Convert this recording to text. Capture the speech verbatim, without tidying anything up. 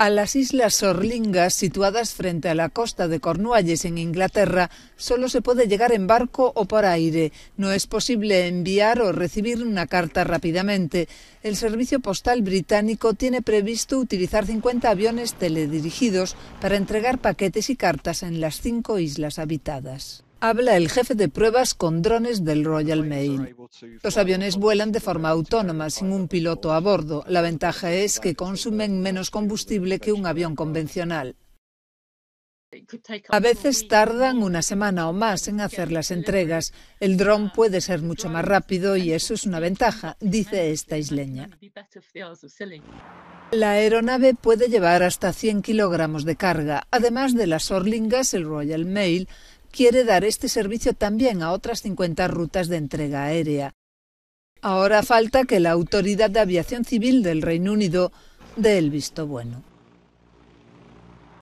A las islas Sorlingas, situadas frente a la costa de Cornualles en Inglaterra, solo se puede llegar en barco o por aire. No es posible enviar o recibir una carta rápidamente. El servicio postal británico tiene previsto utilizar cincuenta aviones teledirigidos para entregar paquetes y cartas en las cinco islas habitadas. Habla el jefe de pruebas con drones del Royal Mail. Los aviones vuelan de forma autónoma, sin un piloto a bordo. La ventaja es que consumen menos combustible que un avión convencional. A veces tardan una semana o más en hacer las entregas. El dron puede ser mucho más rápido y eso es una ventaja, dice esta isleña. La aeronave puede llevar hasta cien kilogramos de carga. Además de las Sorlingas, el Royal Mail quiere dar este servicio también a otras cincuenta rutas de entrega aérea. Ahora falta que la Autoridad de Aviación Civil del Reino Unido dé el visto bueno.